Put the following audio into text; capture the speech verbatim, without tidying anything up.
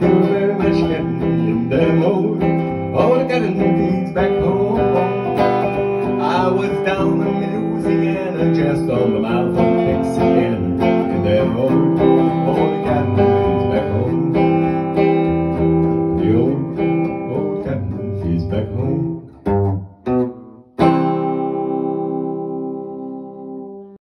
everything.